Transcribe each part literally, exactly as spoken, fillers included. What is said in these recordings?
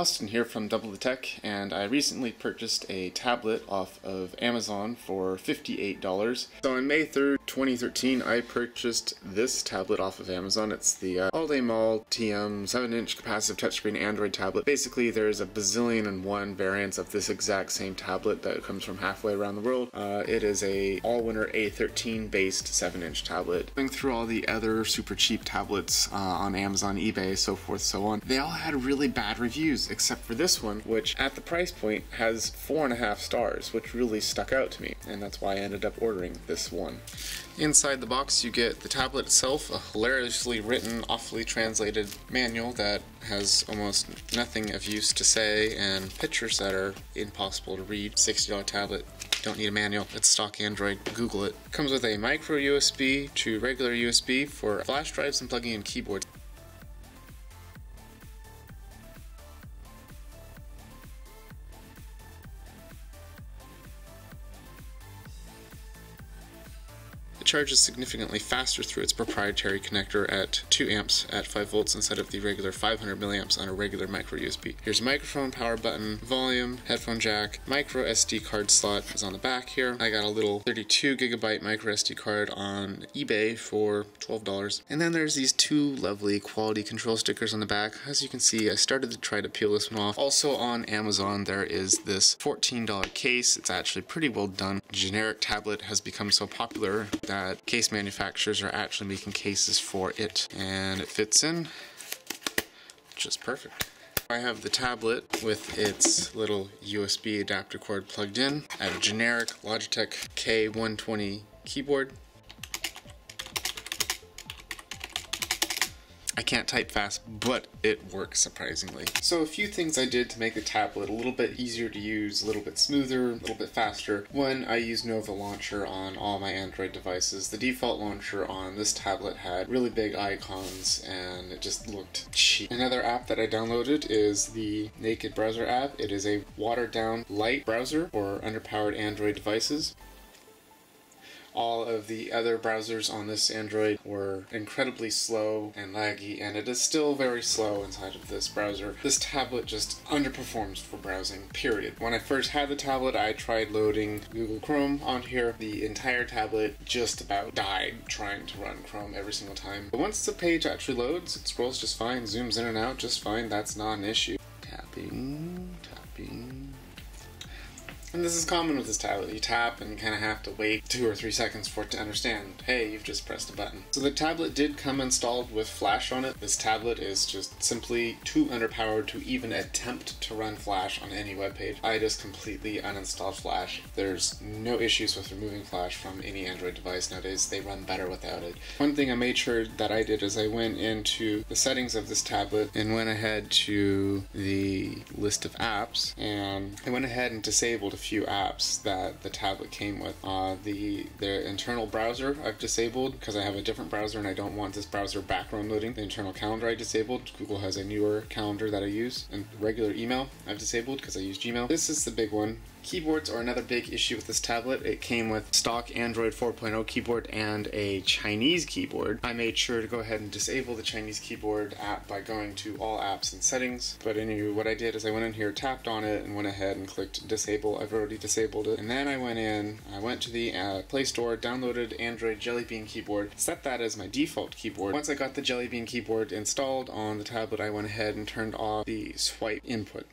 Austin here from Double the Tech, and I recently purchased a tablet off of Amazon for fifty-eight dollars. So on May third, twenty thirteen, I purchased this tablet off of Amazon. It's the uh, AllDayMall T M seven inch capacitive touchscreen Android tablet. Basically, there's a bazillion and one variants of this exact same tablet that comes from halfway around the world. Uh, it is a Allwinner A thirteen based seven inch tablet. Going through all the other super cheap tablets uh, on Amazon, eBay, so forth, so on, they all had really bad reviews, except for this one, which at the price point has four and a half stars, which really stuck out to me, and that's why I ended up ordering this one. Inside the box you get the tablet itself, a hilariously written, awfully translated manual that has almost nothing of use to say, and pictures that are impossible to read. sixty dollar tablet. Don't need a manual. It's stock Android. Google it. Comes with a micro U S B to regular U S B for flash drives and plugging in keyboards. It charges significantly faster through its proprietary connector at two amps at five volts instead of the regular five hundred milliamps on a regular micro U S B. Here's a microphone, power button, volume, headphone jack, micro S D card slot is on the back here. I got a little thirty-two gigabyte micro S D card on eBay for twelve dollars. And then there's these two lovely quality control stickers on the back. As you can see, I started to try to peel this one off. Also on Amazon, there is this fourteen dollar case. It's actually pretty well done. Generic tablet has become so popular that case manufacturers are actually making cases for it, and it fits in just perfect. I have the tablet with its little U S B adapter cord plugged in. I have a generic Logitech K one twenty keyboard. I can't type fast, but it works surprisingly. So a few things I did to make the tablet a little bit easier to use, a little bit smoother, a little bit faster. One, I used Nova Launcher on all my Android devices. The default launcher on this tablet had really big icons and it just looked cheap. Another app that I downloaded is the Naked Browser app. It is a watered-down light browser for underpowered Android devices. All of the other browsers on this Android were incredibly slow and laggy, and it is still very slow inside of this browser. This tablet just underperforms for browsing, period. When I first had the tablet, I tried loading Google Chrome on here. The entire tablet just about died trying to run Chrome every single time. But once the page actually loads, it scrolls just fine, zooms in and out just fine. That's not an issue. Tapping, tapping. And this is common with this tablet. You tap and you kind of have to wait two or three seconds for it to understand, hey, you've just pressed a button. So the tablet did come installed with Flash on it. This tablet is just simply too underpowered to even attempt to run Flash on any web page. I just completely uninstalled Flash. There's no issues with removing Flash from any Android device nowadays. They run better without it. One thing I made sure that I did is I went into the settings of this tablet and went ahead to the list of apps, and I went ahead and disabled few apps that the tablet came with. Uh, the their internal browser I've disabled because I have a different browser and I don't want this browser background loading. The internal calendar I disabled. Google has a newer calendar that I use. And regular email I've disabled because I use Gmail. This is the big one. Keyboards are another big issue with this tablet. It came with stock Android four point oh keyboard and a Chinese keyboard. I made sure to go ahead and disable the Chinese keyboard app by going to all apps and settings. But anyway, what I did is I went in here, tapped on it, and went ahead and clicked disable. I've already disabled it. And then I went in, I went to the uh, Play Store, downloaded Android Jellybean Keyboard, set that as my default keyboard. Once I got the Jellybean Keyboard installed on the tablet, I went ahead and turned off the swipe input,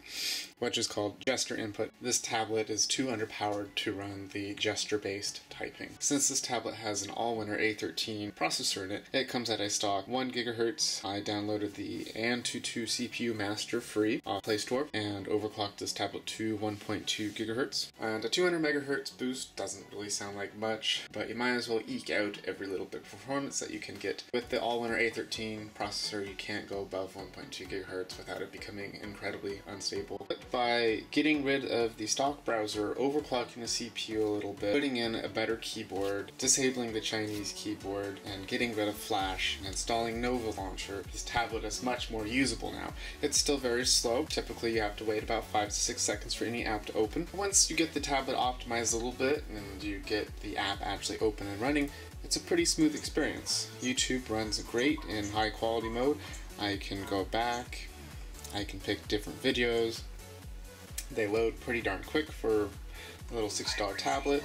which is called gesture input. This tablet is too underpowered to run the gesture-based typing. Since this tablet has an Allwinner A thirteen processor in it, it comes at a stock one gigahertz. I downloaded the Antutu C P U Master Free off Play Store and overclocked this tablet to one point two gigahertz. And a two hundred megahertz boost doesn't really sound like much, but you might as well eke out every little bit of performance that you can get. With the Allwinner A thirteen processor, you can't go above one point two gigahertz without it becoming incredibly unstable. By getting rid of the stock browser, overclocking the C P U a little bit, putting in a better keyboard, disabling the Chinese keyboard, and getting rid of Flash, and installing Nova Launcher, this tablet is much more usable now. It's still very slow. Typically, you have to wait about five to six seconds for any app to open. Once you get the tablet optimized a little bit, and you get the app actually open and running, it's a pretty smooth experience. YouTube runs great in high quality mode. I can go back I can pick different videos. They load pretty darn quick for a little six dollar tablet.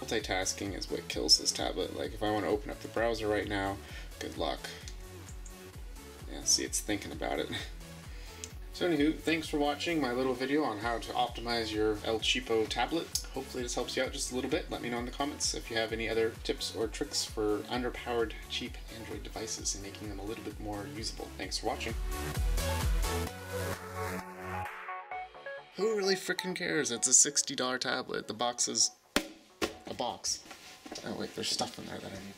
Multitasking is what kills this tablet. Like, if I want to open up the browser right now, good luck. Yeah, see, it's thinking about it. So anywho, thanks for watching my little video on how to optimize your El Cheapo tablet. Hopefully this helps you out just a little bit. Let me know in the comments if you have any other tips or tricks for underpowered, cheap Android devices and making them a little bit more usable. Thanks for watching. Who really freaking cares? It's a sixty dollar tablet. The box is a box. Oh wait, there's stuff in there that I need.